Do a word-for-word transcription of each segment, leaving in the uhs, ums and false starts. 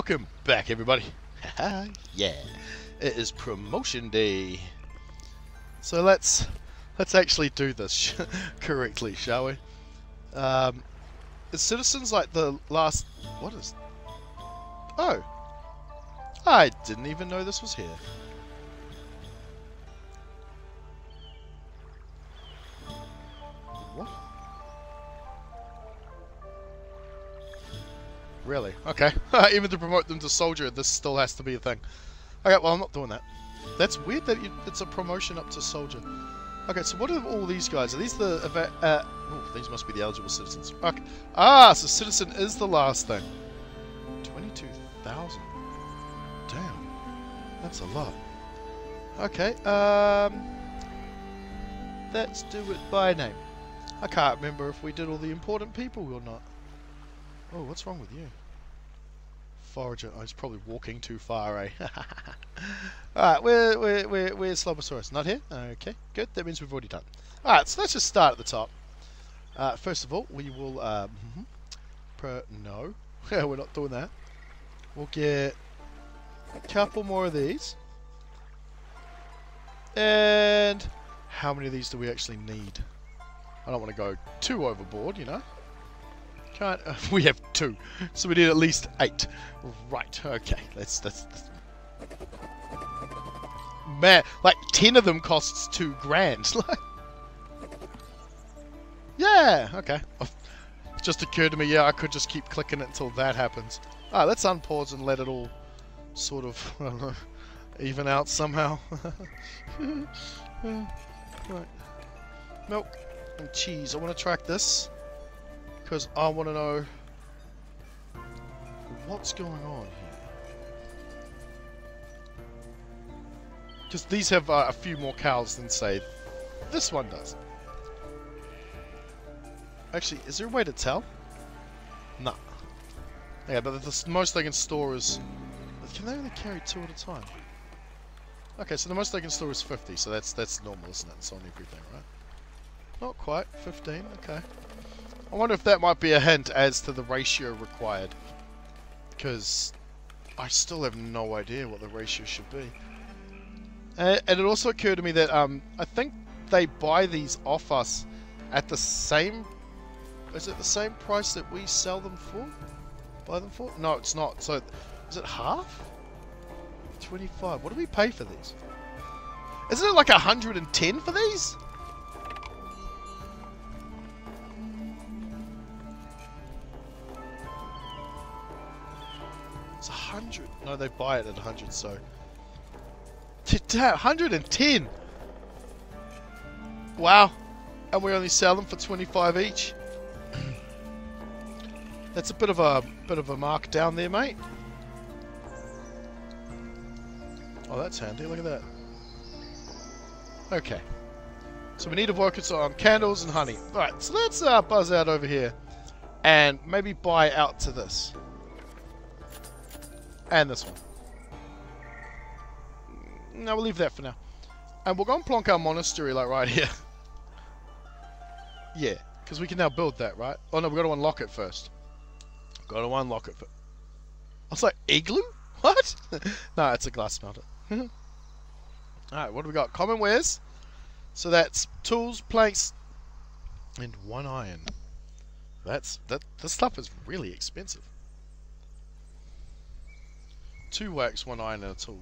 Welcome back, everybody. Yeah, it is promotion day. So let's let's actually do this correctly, shall we? Um, is Citizens like the last? What is? Oh, I didn't even know this was here. What? Really? Okay. Even to promote them to soldier, this still has to be a thing. Okay, well, I'm not doing that. That's weird that you, it's a promotion up to soldier. Okay, so what are all these guys? Are these the... Uh, oh, these must be the eligible citizens. Okay. Ah, so citizen is the last thing. twenty-two thousand. Damn. That's a lot. Okay, um... let's do it by name. I can't remember if we did all the important people or not. Oh, what's wrong with you? Forager. Oh, he's probably walking too far, eh? Alright, where, where, where, where's Slobosaurus? Not here? Okay, good. That means we've already done. Alright, so let's just start at the top. Uh, first of all, we will... Um, pro no. We're not doing that. We'll get a couple more of these. And... how many of these do we actually need? I don't want to go too overboard, you know. Can't... Uh, we have two. So we need at least eight. Right, okay. Let's... that's... man, like ten of them costs two grand. Like, yeah, okay. It just occurred to me, yeah, I could just keep clicking it until that happens. Alright, let's unpause and let it all sort of, I don't know, even out somehow. Right. Milk and cheese. I want to track this because I want to know what's going on here. Because these have uh, a few more cows than, say, this one does. Actually, is there a way to tell? Nah. Yeah, but the most they can store is... can they only carry two at a time? Okay, so the most they can store is fifty, so that's that's normal, isn't it? It's on everything, right? Not quite. fifteen, okay. I wonder if that might be a hint as to the ratio required. Because I still have no idea what the ratio should be. And it also occurred to me that um, I think they buy these off us at the same... is it the same price that we sell them for? Buy them for? No, it's not. So, is it half? twenty-five. What do we pay for these? Isn't it like a hundred and ten for these? It's a hundred. No, they buy it at a hundred, so... a hundred and ten! Wow. And we only sell them for twenty-five each. That's a bit of a bit of a mark down there, mate. Oh, that's handy, look at that. Okay. So we need a focus on candles and honey. Alright, so let's uh, buzz out over here and maybe buy out to this. And this one. No, we'll leave that for now. And we'll go and plonk our monastery, like, right here. Yeah, because we can now build that, right? Oh, no, we've got to unlock it first. Got to unlock it. First. I was like, igloo? What? No, it's a glass smelter. Alright, what do we got? Common wares. So that's tools, planks, and one iron. That's... that. This stuff is really expensive. Two wax, one iron, and a tool.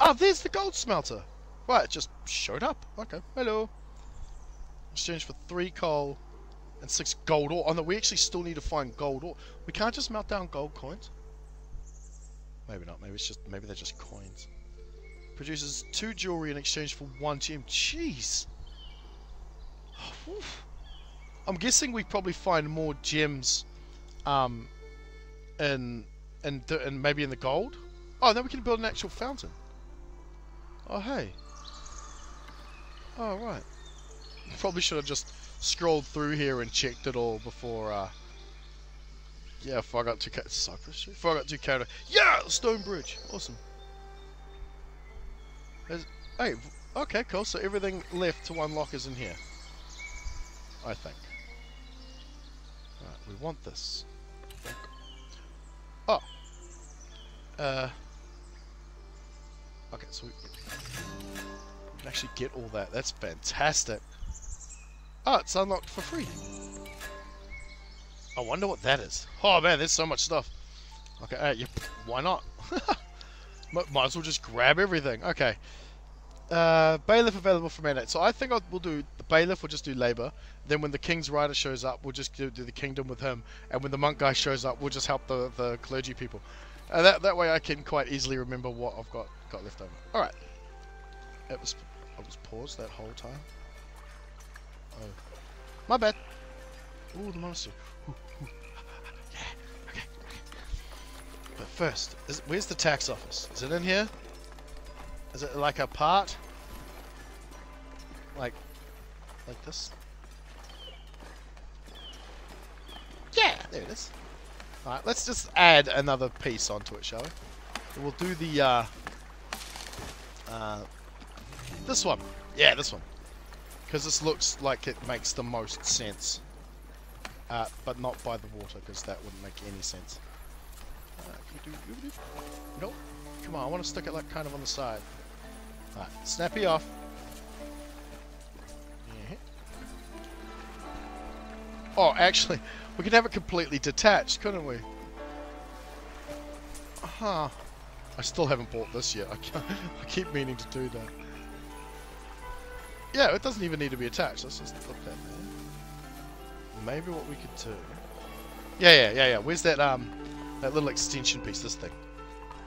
Ah, oh, there's the gold smelter! Right, it just showed up. Okay, hello. Exchange for three coal and six gold ore. Oh no, we actually still need to find gold ore. We can't just melt down gold coins. Maybe not, maybe it's just maybe they're just coins. Produces two jewelry in exchange for one gem. Jeez. Oof. I'm guessing we probably find more gems um in and in in maybe in the gold. Oh, then we can build an actual fountain. Oh, hey. Oh, right. Probably should have just scrolled through here and checked it all before, uh... yeah, if I got two... Cypress? If I got two counter... yeah! Stone Bridge! Awesome. There's, hey, okay, cool. So everything left to unlock is in here. I think. Alright, we want this. Oh, Uh, okay, so we can actually get all that. That's fantastic. Oh, it's unlocked for free. I wonder what that is. Oh man, there's so much stuff. Okay, all right, yeah, why not? Might as well just grab everything. Okay. Uh, bailiff available for mandate. So I think I'll, we'll do the bailiff, we'll just do labor. Then when the king's rider shows up, we'll just do, do the kingdom with him. And when the monk guy shows up, we'll just help the, the clergy people. Uh, that, that way I can quite easily remember what I've got, got left over. Alright. It was, I was paused that whole time. Oh. My bad. Ooh, the monastery. Ooh, ooh. Yeah. Okay. But first, is, where's the tax office? Is it in here? Is it like a part? Like, like this? Yeah, there it is. Alright, let's just add another piece onto it, shall we? We'll do the, uh, uh, this one. Yeah, this one. Because this looks like it makes the most sense. Uh, but not by the water, because that wouldn't make any sense. Uh, can we do, nope. Come on, I want to stick it like kind of on the side. Alright, snappy off. Yeah. Oh, actually, we could have it completely detached, couldn't we? Huh. I still haven't bought this yet. I, can't, I keep meaning to do that. Yeah, it doesn't even need to be attached. Let's just flip that there. Maybe what we could do. Yeah, yeah, yeah, yeah. Where's that um, that little extension piece? This thing.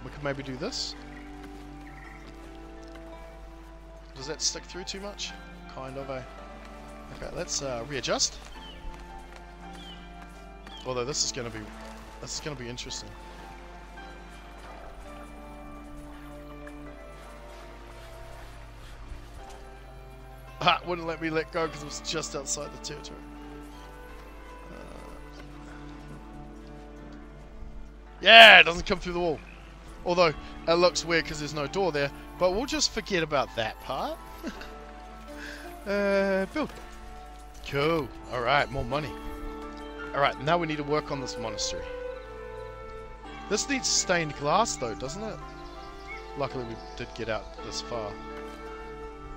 We could maybe do this. Does that stick through too much? Kind of a. Okay, let's uh, readjust. Although this is going to be, this is going to be interesting. Ah, wouldn't let me let go because it was just outside the territory. Uh, yeah, it doesn't come through the wall. Although, it looks weird because there's no door there. But we'll just forget about that part. uh, build. Cool. Alright, more money. Alright, now we need to work on this monastery. This needs stained glass though, doesn't it? Luckily we did get out this far.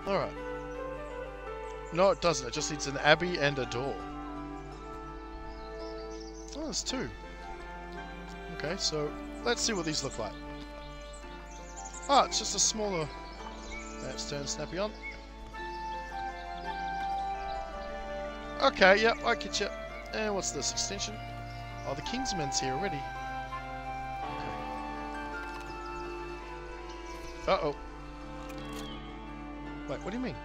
Alright. No, it doesn't. It just needs an abbey and a door. Oh, there's two. Okay, so let's see what these look like. Oh, it's just a smaller... Let's turn snappy on. Okay, yep, I get you. And what's this extension? Oh, the Kingsman's here already. Okay. Uh-oh. Wait, what do you mean?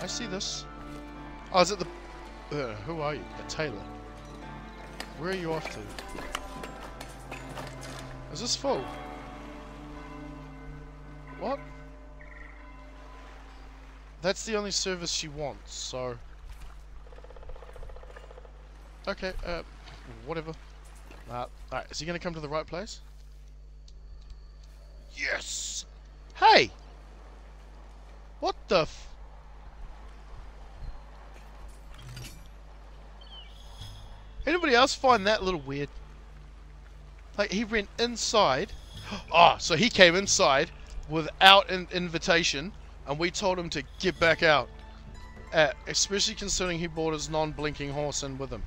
I see this. Oh, is it the... Uh, who are you? A tailor. Where are you off to? Is this full? What? That's the only service she wants, so... Okay, uh, whatever. Uh, Alright, is he gonna come to the right place? Yes! Hey! What the f... Anybody else find that a little weird? Like, he went inside. Ah, oh, so he came inside without an invitation, and we told him to get back out. Uh, especially considering he brought his non-blinking horse in with him.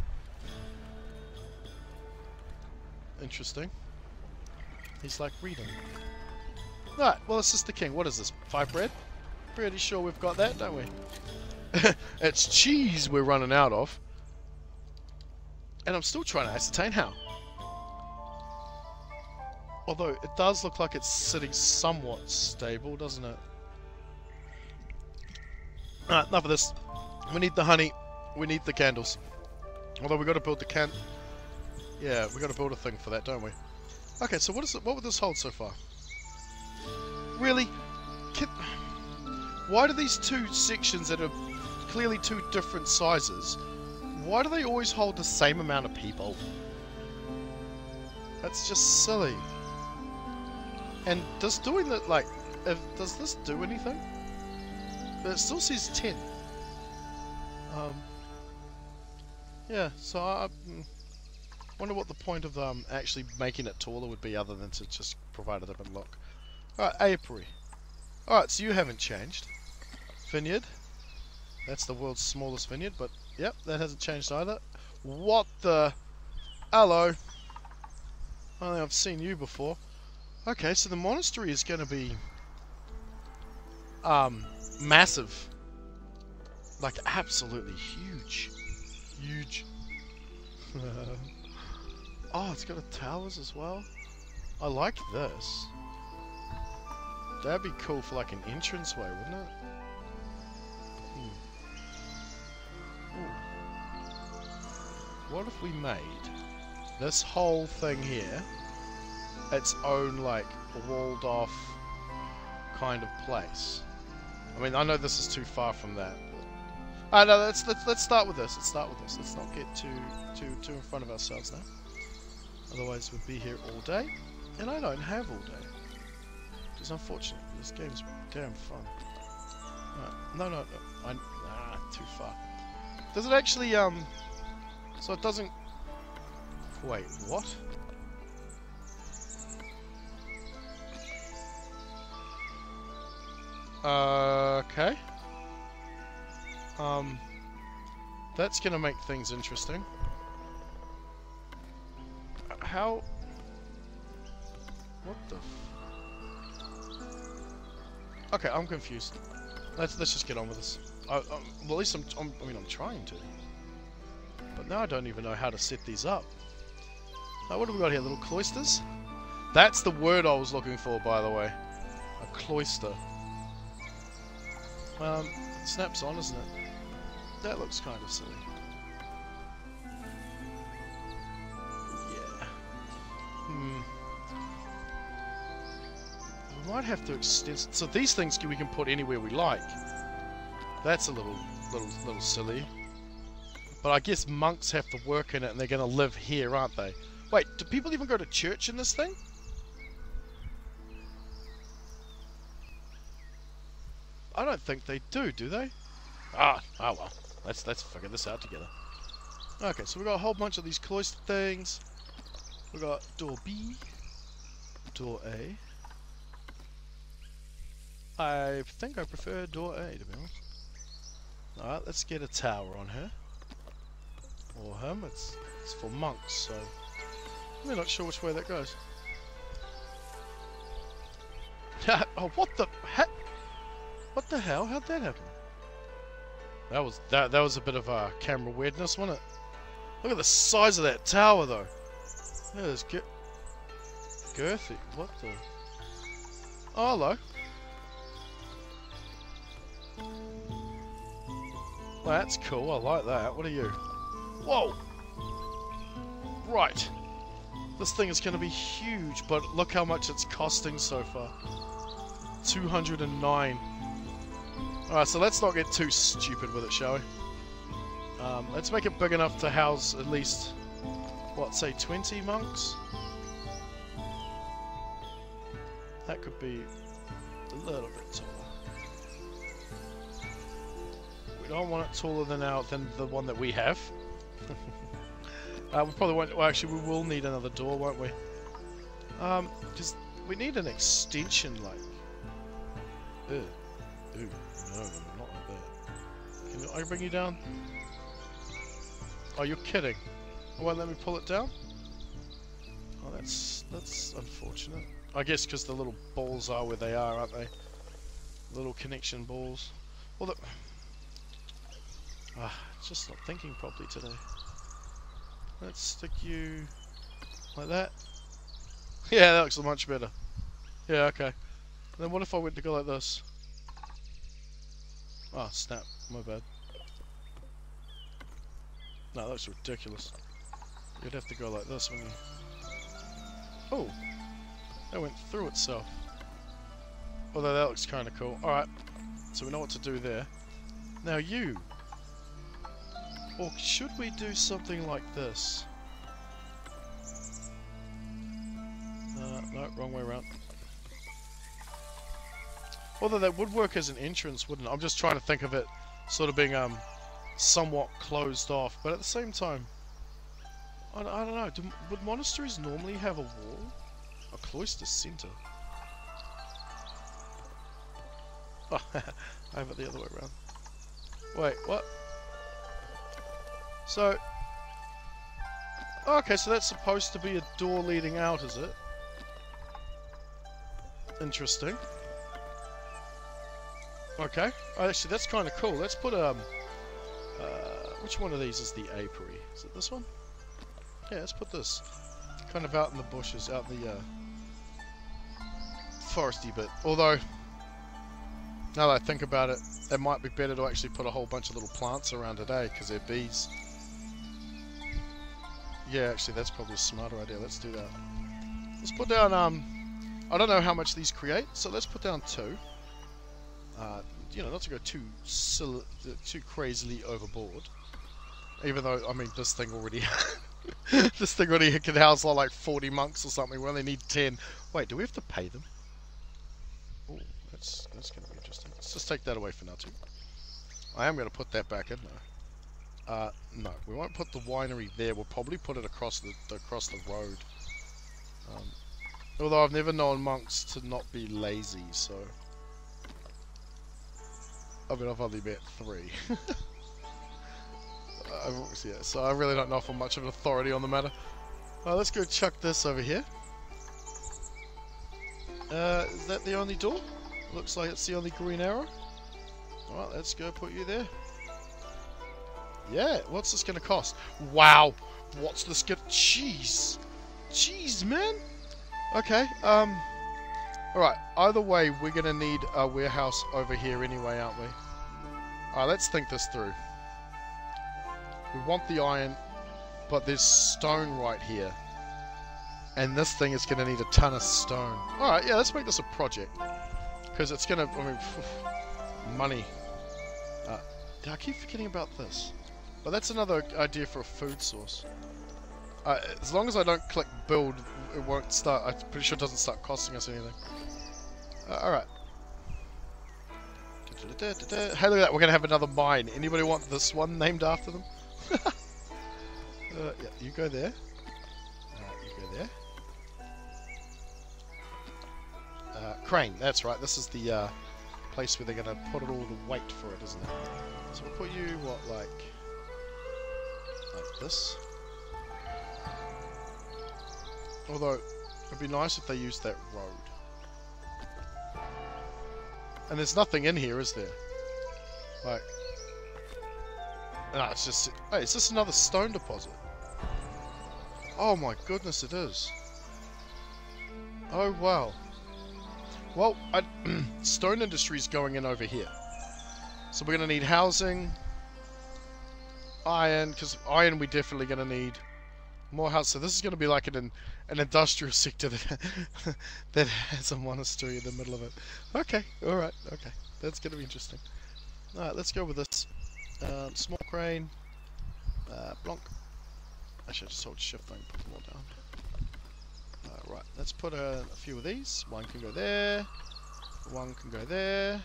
Interesting. He's like reading. Alright, well, it's just the king. What is this? Five bread? Pretty sure we've got that, don't we? It's cheese we're running out of. And I'm still trying to ascertain how. Although, it does look like it's sitting somewhat stable, doesn't it? Alright, enough of this. We need the honey. We need the candles. Although, we've got to build the can... Yeah, we've got to build a thing for that, don't we? Okay, so what is it? What would this hold so far? Really? Can... Why do these two sections that are clearly two different sizes... Why do they always hold the same amount of people? That's just silly. And does doing that, like, if, does this do anything? But it still says ten. Um. Yeah. So I. Wonder what the point of um, actually making it taller would be, other than to just provide it up and look. Alright, apiary. Alright, so you haven't changed. Vineyard. That's the world's smallest vineyard, but yep, that hasn't changed either. What the... Hello. I don't think I've seen you before. Okay, so the monastery is going to be... Um, massive. Like, absolutely huge. Huge. Oh, it's got towers as well. I like this. That'd be cool for like an entranceway, wouldn't it? Hmm. Ooh. What if we made this whole thing here its own like walled off kind of place? I mean, I know this is too far from that. Ah, no, let's, let's, let's start with this, let's start with this. Let's not get too, too, too in front of ourselves now. Otherwise, we'd be here all day, and I don't have all day. Which is unfortunate, this game's damn fun. No, no, no, no. I, nah, too far. Does it actually, um... So it doesn't... Wait, what? Uh, okay. Um, that's gonna make things interesting. How? What the? F okay, I'm confused. Let's let's just get on with this. I, well, at least I'm, I'm. I mean, I'm trying to. But now I don't even know how to set these up. Now, what do we got here? Little cloisters? That's the word I was looking for, by the way. A cloister. Um, it snaps on, isn't it? That looks kind of silly. Yeah. Hmm. We might have to extend... So these things we can put anywhere we like. That's a little, little, little silly. But I guess monks have to work in it and they're going to live here, aren't they? Wait, do people even go to church in this thing? I don't think they do, do they? Ah, oh well. Let's, let's figure this out together. Okay, so we've got a whole bunch of these cloister things. We've got door B. Door A. I think I prefer door A, to be honest. Alright, let's get a tower on her. Or him. It's, it's for monks, so... I'm really not sure which way that goes. Oh, what the heck? What the hell? How'd that happen? That was that. That was a bit of uh, camera weirdness, wasn't it? Look at the size of that tower, though. That is get girthy. What the? Oh, hello. Well, that's cool. I like that. What are you? Whoa! Right. This thing is going to be huge, but look how much it's costing so far. two hundred and nine. Alright, so let's not get too stupid with it, shall we? Um, let's make it big enough to house at least, what, say twenty monks? That could be a little bit taller. We don't want it taller than our, than the one that we have. uh, we probably won't, well actually we will need another door, won't we? Um, just, we need an extension, like... Ew. Ew. No, not like that. Can I bring you down? Oh, you're kidding. It won't let me pull it down? Oh, that's that's unfortunate. I guess because the little balls are where they are, aren't they? Little connection balls. Well, the... Ah, just not thinking properly today. Let's stick you... like that. Yeah, that looks much better. Yeah, okay. Then what if I went to go like this? Oh, snap. My bad. No, that's ridiculous. You'd have to go like this, wouldn't you? Oh! That went through itself. Although that looks kind of cool. Alright. So we know what to do there. Now you! Or should we do something like this? Uh, no, wrong way around. Although that would work as an entrance, wouldn't it? I'm just trying to think of it sort of being um, somewhat closed off, but at the same time, I, I don't know. Do, would monasteries normally have a wall? A cloister centre? Oh, I have it the other way around. Wait, what? So... Okay, so that's supposed to be a door leading out, is it? Interesting. Okay. Oh, actually, that's kind of cool. Let's put, um... Uh, which one of these is the apiary? Is it this one? Yeah, let's put this kind of out in the bushes, out in the, uh... foresty bit. Although... Now that I think about it, it might be better to actually put a whole bunch of little plants around today, because they're bees. Yeah, actually, that's probably a smarter idea. Let's do that. Let's put down, um... I don't know how much these create, so let's put down two. Uh, you know, not to go too sil too crazily overboard. Even though, I mean, this thing already... this thing already can house like forty monks or something. We only need ten. Wait, do we have to pay them? Oh, that's, that's going to be interesting. Let's just take that away for now, too. I am going to put that back in, though. Uh, no, we won't put the winery there. We'll probably put it across the, across the road. Um, although I've never known monks to not be lazy, so... I mean, I've only met three. Yeah, so I really don't know if I'm much of an authority on the matter. Well, let's go chuck this over here. Uh, is that the only door? Looks like it's the only green arrow. Alright, let's go put you there. Yeah, what's this gonna cost? Wow! What's this gonna... Jeez! Jeez, man! Okay, um... Alright, either way, we're gonna need a warehouse over here anyway, aren't we? Alright, let's think this through. We want the iron, but there's stone right here. And this thing is going to need a ton of stone. Alright, yeah, let's make this a project. Because it's going to, I mean, money. Uh, I keep forgetting about this. But that's another idea for a food source. Uh, as long as I don't click build, it won't start, I'm pretty sure it doesn't start costing us anything. Uh, Alright. Hey, look at that, we're going to have another mine. Anybody want this one named after them? uh, yeah, you go there. Alright, you go there. Uh, crane, that's right. This is the uh, place where they're going to put it all to wait for it, isn't it? So we'll put you, what, like... Like this. Although, it would be nice if they used that road. And there's nothing in here, is there? Like... No, it's just... Hey, is this another stone deposit? Oh my goodness, it is. Oh, wow. Well, I, stone industry's going in over here. So we're going to need housing. Iron, because iron we're definitely going to need. More house. So this is going to be like an, an industrial sector that, that has a monastery in the middle of it. Okay, alright, okay. That's going to be interesting. Alright, let's go with this. Um, small crane, uh, blonk. I should just hold shift and put them all down. Uh, right, let's put a, a few of these. One can go there, one can go there.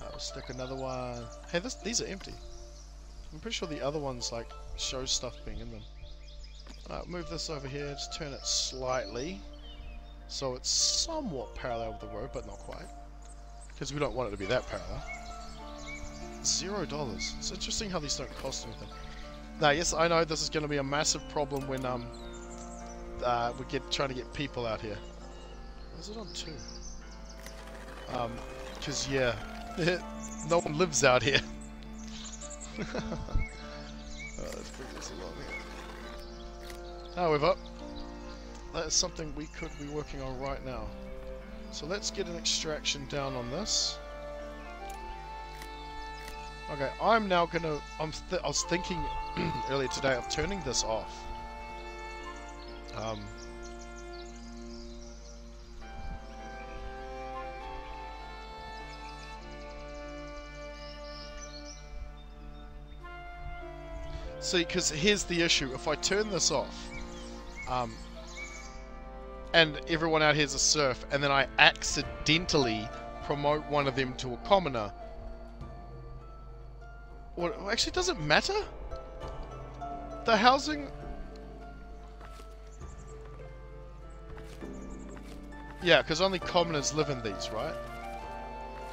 Uh, we'll stick another one. Hey, this, these are empty. I'm pretty sure the other ones like show stuff being in them. Alright, move this over here, just turn it slightly so it's somewhat parallel with the road, but not quite, because we don't want it to be that parallel. Zero dollars. It's interesting how these don't cost anything. Now, yes, I know this is going to be a massive problem when um uh, we get trying to get people out here. Is it on two? Um, because yeah, no one lives out here. uh, let's bring this along here. However, that is something we could be working on right now. So let's get an extraction down on this. Okay, I'm now gonna... I'm th I was thinking earlier today of turning this off. Um, see, because here's the issue. If I turn this off, um, and everyone out here's a serf, and then I accidentally promote one of them to a commoner... Well, actually, does it matter? The housing Yeah, because only commoners live in these, right?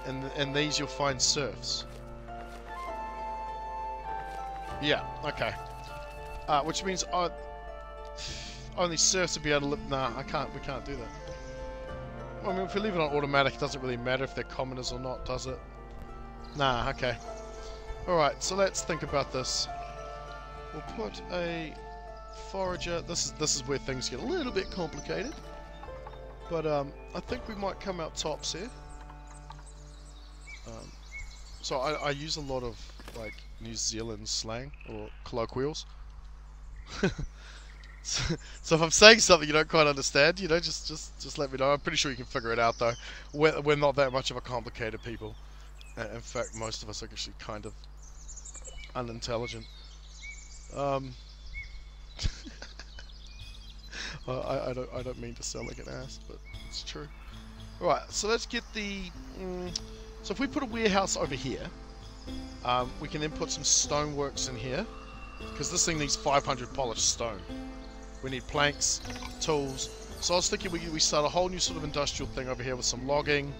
In, th in these you'll find serfs. Yeah, okay. Uh, which means uh, only serfs would be able to live... Nah, I can't, we can't do that. I mean, if we leave it on automatic, it doesn't really matter if they're commoners or not, does it? Nah, okay. Alright, so let's think about this. We'll put a forager... This is, this is where things get a little bit complicated. But um, I think we might come out tops here. Um, so I, I use a lot of like New Zealand slang or colloquials. so, so if I'm saying something you don't quite understand, you know, just just just let me know. I'm pretty sure you can figure it out though. We're we're not that much of a complicated people. Uh, in fact, most of us are actually kind of unintelligent. Um, well, I I don't I don't mean to sound like an ass, but it's true. All right, so let's get the. Um, So if we put a warehouse over here, um, we can then put some stoneworks in here, because this thing needs five hundred polished stone. We need planks, tools. So I was thinking we, we start a whole new sort of industrial thing over here with some logging.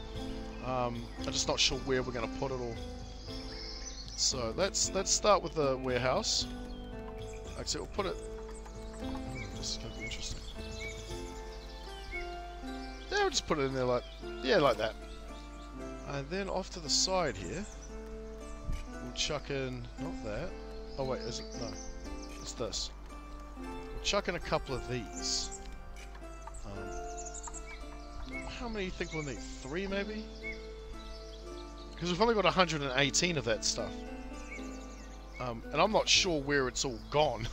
Um, I'm just not sure where we're going to put it all. So let's let's start with the warehouse. Like I said, we'll put it. Mm, this is going to be interesting. Yeah, we'll just put it in there like yeah, like that. And then off to the side here, we'll chuck in, not that, oh wait, is it, no, it's this. We'll chuck in a couple of these. Um, how many do you think we'll need? Three maybe? Because we've only got one hundred eighteen of that stuff. Um, and I'm not sure where it's all gone.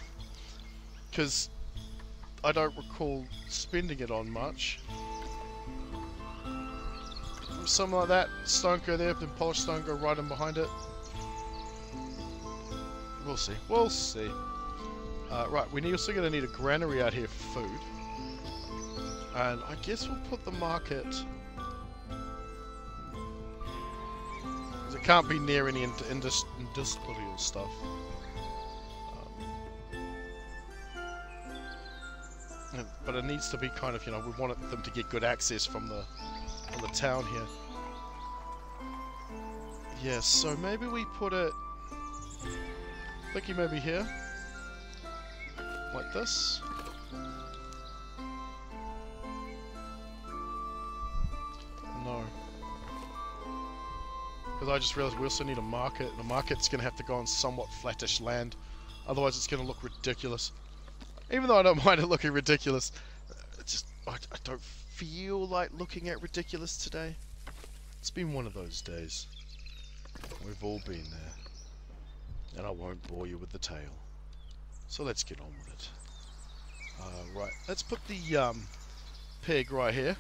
Because I don't recall spending it on much. Something like that. Stone go there, then polished stone go right in behind it. We'll see. We'll see. Uh, right, we're also going to need a granary out here for food. And I guess we'll put the market... It can't be near any ind indus industrial stuff. Um, but it needs to be kind of, you know, we want them to get good access from the... on the town here. Yeah, so maybe we put it... I think he may be here. Like this. No. Because I just realised we also need a market. And the market's going to have to go on somewhat flattish land. Otherwise it's going to look ridiculous. Even though I don't mind it looking ridiculous. It's just... I, I don't... feel like looking at ridiculous today. It's been one of those days. We've all been there. And I won't bore you with the tale. So let's get on with it. Uh, right, let's put the um, pig right here.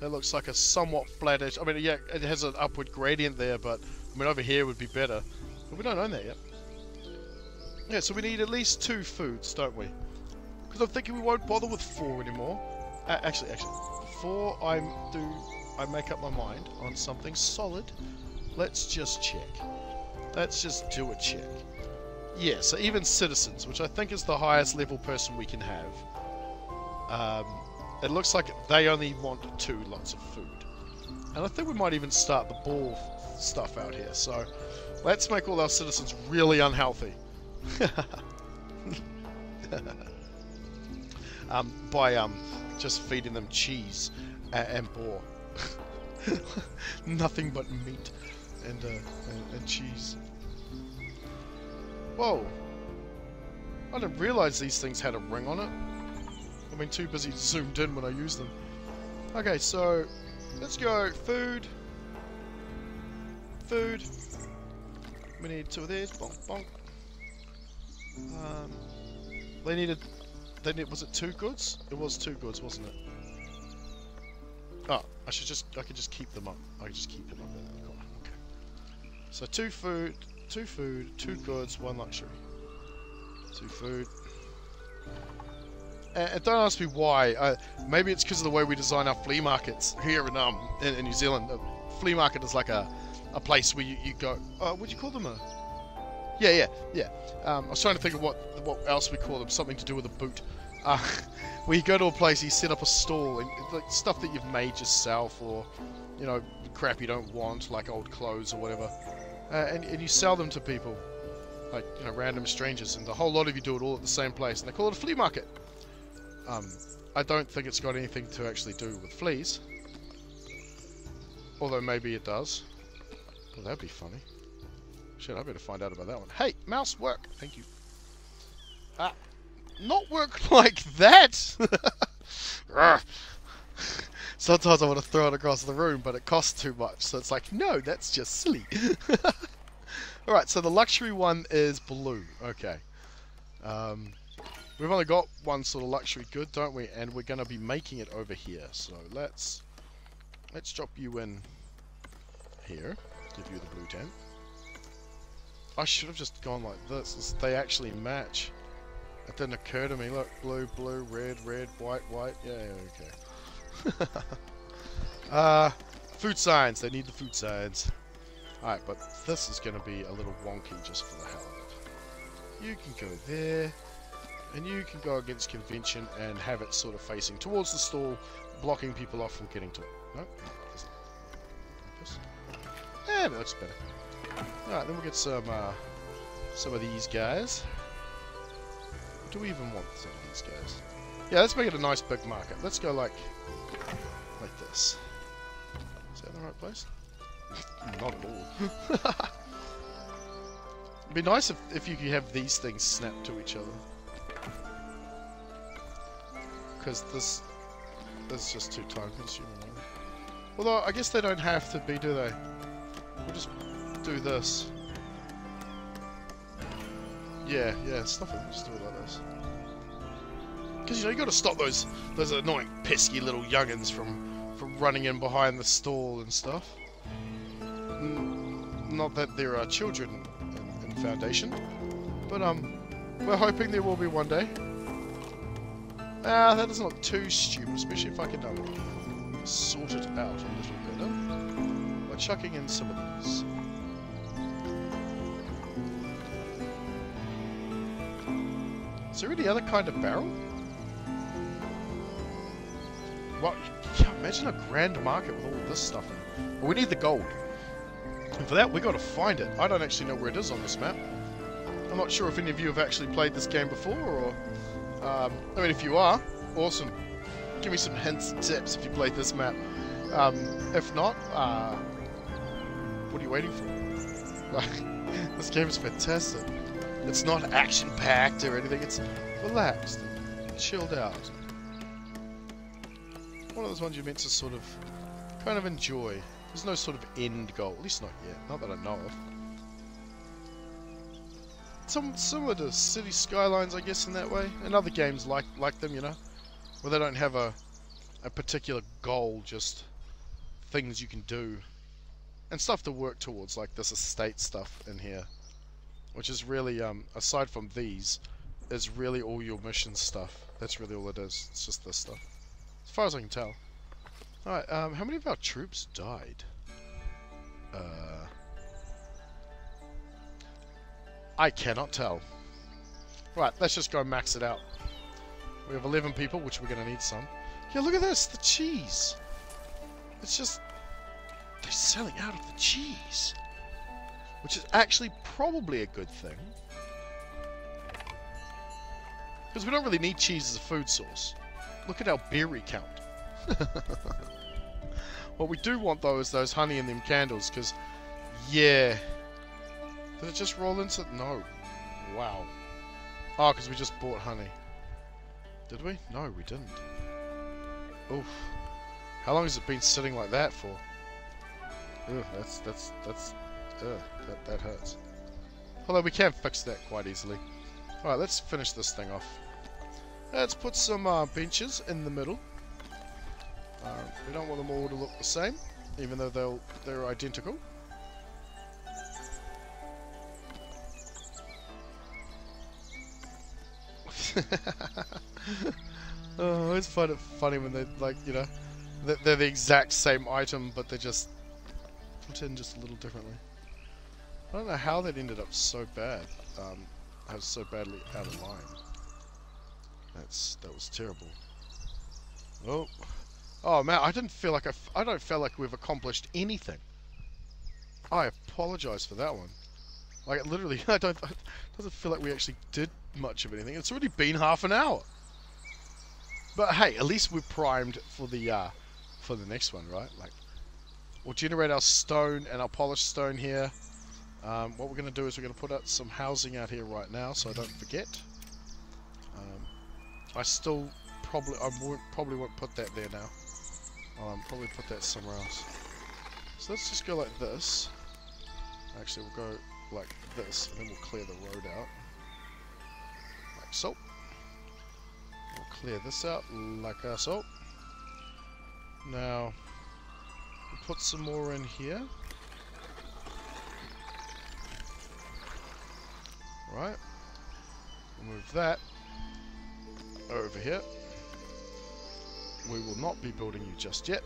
That looks like a somewhat flattish... I mean, yeah, it has an upward gradient there, but... I mean, over here would be better. But we don't own that yet. Yeah, so we need at least two foods, don't we? Because I'm thinking we won't bother with four anymore. Uh, actually, actually, before I do, I make up my mind on something solid. Let's just check. Let's just do a check. Yeah, so even citizens, which I think is the highest level person we can have. Um, it looks like they only want two lots of food. And I think we might even start the ball stuff out here. So let's make all our citizens really unhealthy. um, by, um... just feeding them cheese and, and boar. Nothing but meat and, uh, and, and cheese. Whoa. I didn't realise these things had a ring on it. I've been too busy zoomed in when I use them. Okay, so let's go food. Food. We need two of these. Bonk, bonk. Um, they needed... Then it was it two goods? It was two goods, wasn't it? Oh, I should just I could just keep them up. I could just keep them up in the corner. Okay. So two food, two food, two goods, one luxury. Two food. And, and don't ask me why. Uh, maybe it's because of the way we design our flea markets here in um in, in New Zealand. A flea market is like a a place where you you go. Uh, what do you call them? A Yeah, yeah, yeah. Um, I was trying to think of what what else we call them. Something to do with a boot. Uh, we go to a place, you set up a stall, and like stuff that you've made yourself, or you know, crap you don't want, like old clothes or whatever, uh, and, and you sell them to people, like you know, random strangers, and the whole lot of you do it all at the same place, and they call it a flea market. Um, I don't think it's got anything to actually do with fleas, although maybe it does. Well, that'd be funny. Shit, I better find out about that one. Hey, mouse, work. Thank you. Ah, not work like that. Sometimes I want to throw it across the room, but it costs too much, so it's like, no, that's just silly. All right, so the luxury one is blue. Okay. Um, we've only got one sort of luxury good, don't we? And we're going to be making it over here. So let's let's drop you in here. Give you the blue tent. I should have just gone like this. They actually match. It didn't occur to me. Look, blue, blue, red, red, white, white. Yeah, okay. uh, food signs. They need the food signs. Alright, but this is going to be a little wonky just for the hell of it. You can go there. And you can go against convention and have it sort of facing towards the stall, blocking people off from getting to it. No? Yeah, it looks better. Alright, then we'll get some uh, some of these guys. Do we even want some of these guys? Yeah, let's make it a nice big market. Let's go like like this. Is that in the right place? Not at all. It'd be nice if, if you could have these things snapped to each other. Because this, this is just too time consuming. Although, I guess they don't have to be, do they? We'll just do this. Yeah, yeah, stuff it. Just do it like this. Because you know you got to stop those those annoying pesky little youngins from from running in behind the stall and stuff. N not that there are children in, in Foundation, but um, we're hoping there will be one day. Ah, that doesn't look too stupid, especially if I can um, sort it out a little better by chucking in some of these. Is there any other kind of barrel? What? Yeah, imagine a grand market with all this stuff in. Well, we need the gold. And for that, we got to find it. I don't actually know where it is on this map. I'm not sure if any of you have actually played this game before, or... Um, I mean, if you are, awesome. Give me some hints and tips if you played this map. Um, if not, uh, what are you waiting for? Like, this game is fantastic. It's not action-packed or anything, it's relaxed, and chilled out. One of those ones you're meant to sort of, kind of enjoy. There's no sort of end goal, at least not yet, not that I know of. Some similar to City Skylines, I guess, in that way, and other games like, like them, you know, where they don't have a, a particular goal, just things you can do, and stuff to work towards, like this estate stuff in here. Which is really, um, aside from these, is really all your mission stuff. That's really all it is. It's just this stuff. As far as I can tell. Alright, um, how many of our troops died? Uh, I cannot tell. Right, let's just go max it out. We have eleven people, which we're going to need some. Yeah, look at this! The cheese! It's just... They're selling out of the cheese! Which is actually probably a good thing. Because we don't really need cheese as a food source. Look at our berry count. What we do want though is those honey and them candles, because, yeah. Did it just roll into... No. Wow. Oh, because we just bought honey. Did we? No, we didn't. Oof. How long has it been sitting like that for? Ugh, that's... that's... that's... Ugh, that, that hurts. Although we can fix that quite easily. Alright, let's finish this thing off. Let's put some uh, benches in the middle. Uh, we don't want them all to look the same, even though they'll, they're identical. Oh, I always find it funny when they, like, you know, they're, they're the exact same item, but they're just put in just a little differently. I don't know how that ended up so bad. Um, I was so badly out of line. That's that was terrible. Oh, oh man, I didn't feel like I. I don't feel like we've accomplished anything. I apologize for that one. Like it literally, I don't. It doesn't feel like we actually did much of anything. It's already been half an hour. But hey, at least we're primed for the uh, for the next one, right? Like, we'll generate our stone and our polished stone here. Um, what we're going to do is we're going to put out some housing out here right now, so I don't forget. Um, I still probably I won't, probably won't put that there now. I'll um, probably put that somewhere else. So let's just go like this. Actually, we'll go like this, and then we'll clear the road out, like so. We'll clear this out, like so. Now, we'll put some more in here. Right, we'll move that over here. We will not be building you just yet,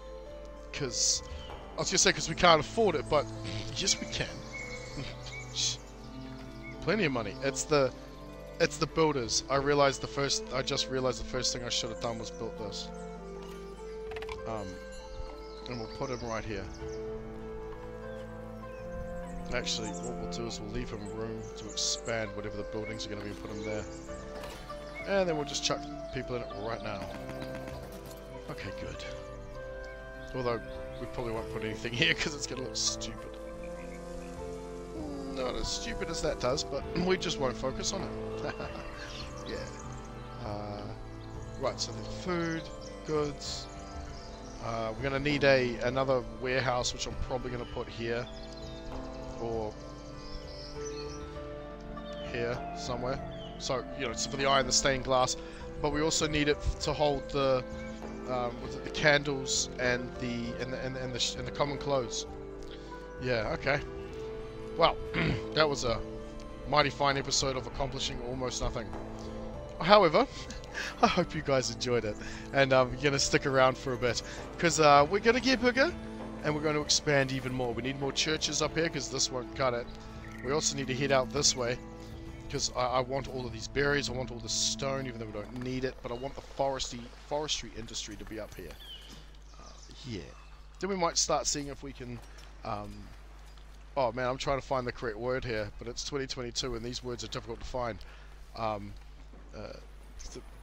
because I was gonna say because we can't afford it, but yes we can. Plenty of money. It's the it's the builders. I realized the first I just realized the first thing I should have done was build this. Um and we'll put him right here. Actually, what we'll do is we'll leave him room to expand whatever the buildings are going to be and put them there. And then we'll just chuck people in it right now. Okay, good. Although, we probably won't put anything here because it's going to look stupid. Not as stupid as that does, but we just won't focus on it. Yeah. Uh, right, so the food, goods. Uh, we're going to need a another warehouse, which I'm probably going to put here. Or here somewhere, so you know it's for the eye and the stained glass, but we also need it to hold the um, the candles and the and the and the, and the, and the common clothes. Yeah. Okay. Well, that was a mighty fine episode of accomplishing almost nothing. However, I hope you guys enjoyed it, and um, you're gonna stick around for a bit because uh, we're gonna get bigger. And we're going to expand even more. We need more churches up here because this won't cut it. We also need to head out this way because I, I want all of these berries. I want all the stone, even though we don't need it. But I want the forestry forestry industry to be up here. Uh, yeah. Then we might start seeing if we can. Um, oh man, I'm trying to find the correct word here, but it's twenty twenty-two and these words are difficult to find. Um, uh,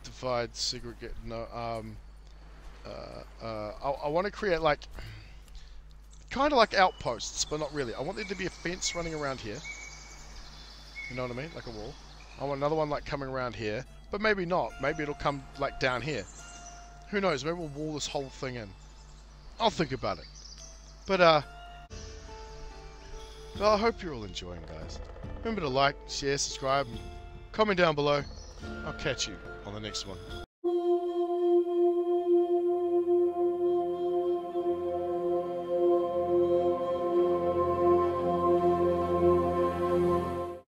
divide, segregate. No. Um, uh, uh, I, I want to create like. Kind of like outposts, but not really. I want there to be a fence running around here. You know what I mean? Like a wall. I want another one like coming around here. But maybe not. Maybe it'll come like down here. Who knows? Maybe we'll wall this whole thing in. I'll think about it. But, uh... well, I hope you're all enjoying, guys. Remember to like, share, subscribe, and comment down below. I'll catch you on the next one.